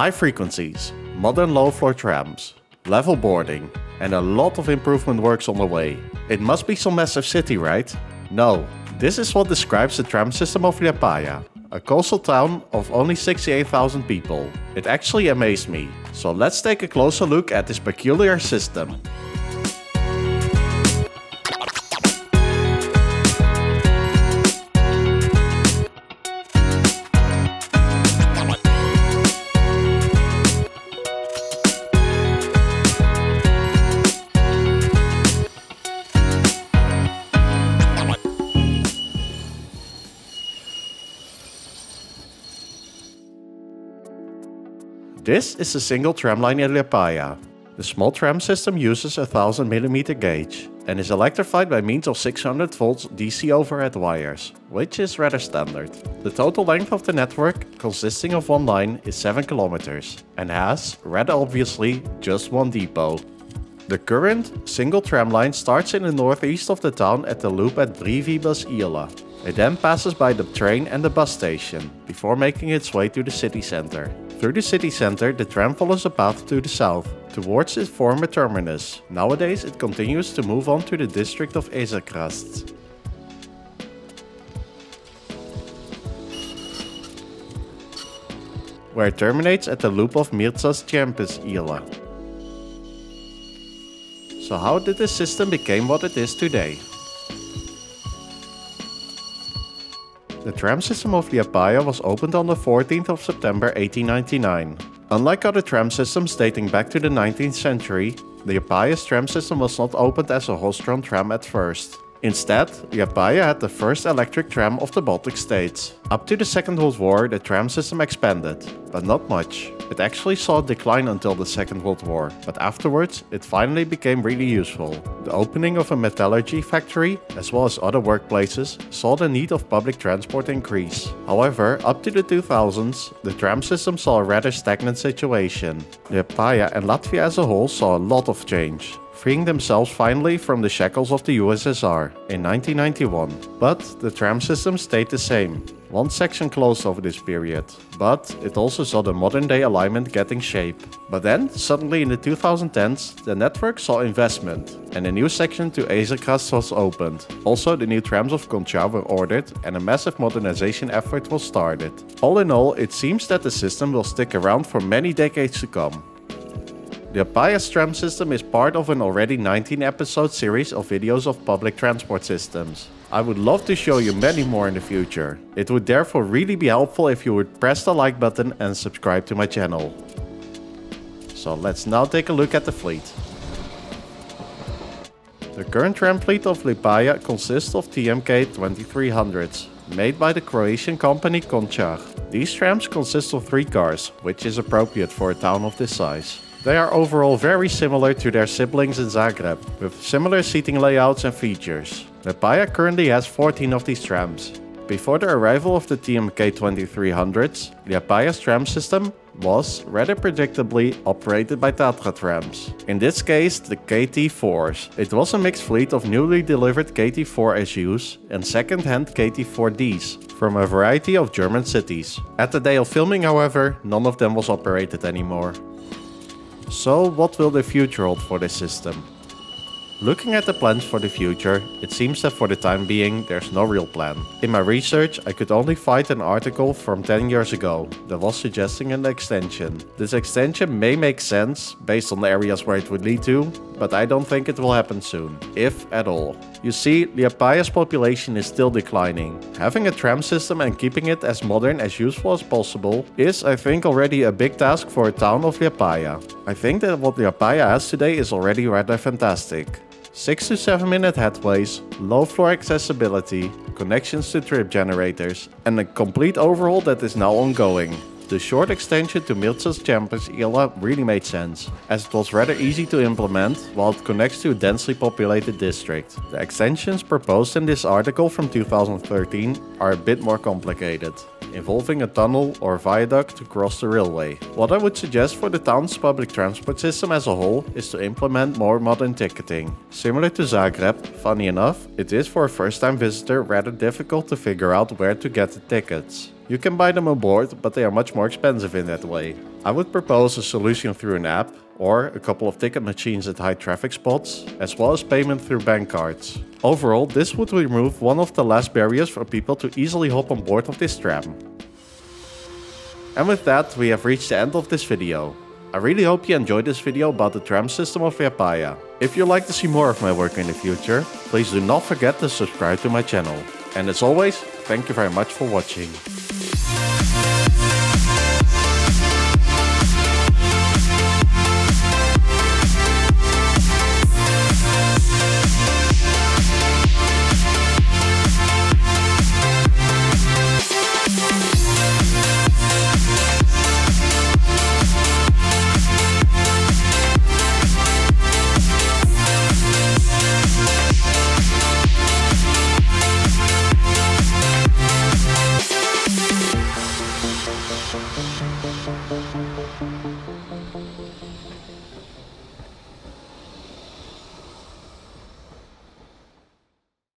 High frequencies, modern low floor trams, level boarding, and a lot of improvement works on the way. It must be some massive city, right? No, this is what describes the tram system of Liepāja, a coastal town of only 68,000 people. It actually amazed me, so let's take a closer look at this peculiar system. This is a single tram line in Liepāja. The small tram system uses a 1000mm gauge and is electrified by means of 600V DC overhead wires, which is rather standard. The total length of the network, consisting of one line, is 7 km and has, rather obviously, just one depot. The current single tram line starts in the northeast of the town at the loop at Brīvības Iela. It then passes by the train and the bus station, before making its way to the city centre. Through the city centre, the tram follows a path to the south, towards its former terminus. Nowadays it continues to move on to the district of Ezerkrasts. Where it terminates at the loop of Mirzas Tjempis Ila. So how did this system become what it is today? The tram system of Liepāja was opened on the 14th of September 1899. Unlike other tram systems dating back to the 19th century, Liepāja's tram system was not opened as a horse-drawn tram at first. Instead, Liepāja had the first electric tram of the Baltic states. Up to the Second World War, the tram system expanded, but not much. It actually saw a decline until the Second World War, but afterwards it finally became really useful. The opening of a metallurgy factory, as well as other workplaces, saw the need of public transport increase. However, up to the 2000s, the tram system saw a rather stagnant situation. Liepāja and Latvia as a whole saw a lot of change, freeing themselves finally from the shackles of the USSR in 1991. But the tram system stayed the same. One section closed over this period, but it also saw the modern day alignment getting shape. But then, suddenly in the 2010s, the network saw investment and a new section to Āzeņkrasts was opened. Also, the new trams of Končar were ordered and a massive modernization effort was started. All in all, it seems that the system will stick around for many decades to come. The Liepāja's tram system is part of an already 19-episode series of videos of public transport systems. I would love to show you many more in the future. It would therefore really be helpful if you would press the like button and subscribe to my channel. So let's now take a look at the fleet. The current tram fleet of Liepāja consists of TMK 2300s, made by the Croatian company Končar. These trams consist of 3 cars, which is appropriate for a town of this size. They are overall very similar to their siblings in Zagreb, with similar seating layouts and features. Liepāja currently has 14 of these trams. Before the arrival of the TMK 2300s, Liepāja's tram system was, rather predictably, operated by Tatra trams. In this case, the KT4s. It was a mixed fleet of newly delivered KT4SUs and second-hand KT4Ds from a variety of German cities. At the day of filming, however, none of them was operated anymore. So, what will the future hold for this system? Looking at the plans for the future, it seems that for the time being there's no real plan. In my research, I could only find an article from 10 years ago that was suggesting an extension. This extension may make sense based on the areas where it would lead to, but I don't think it will happen soon, if at all. You see, Liepāja's population is still declining. Having a tram system and keeping it as modern as useful as possible is, I think, already a big task for a town of Liepāja. I think that what Liepāja has today is already rather fantastic. 6 to 7 minute headways, low floor accessibility, connections to trip generators, and a complete overhaul that is now ongoing. The short extension to Mirzas Tjempis Ila really made sense, as it was rather easy to implement while it connects to a densely populated district. The extensions proposed in this article from 2013 are a bit more complicated, involving a tunnel or viaduct to cross the railway. What I would suggest for the town's public transport system as a whole is to implement more modern ticketing. Similar to Zagreb, funny enough, it is for a first-time visitor rather difficult to figure out where to get the tickets. You can buy them on board, but they are much more expensive in that way. I would propose a solution through an app or a couple of ticket machines at high traffic spots, as well as payment through bank cards. Overall, this would remove one of the last barriers for people to easily hop on board of this tram. And with that, we have reached the end of this video. I really hope you enjoyed this video about the tram system of Liepāja. If you'd like to see more of my work in the future, please do not forget to subscribe to my channel. And as always, thank you very much for watching.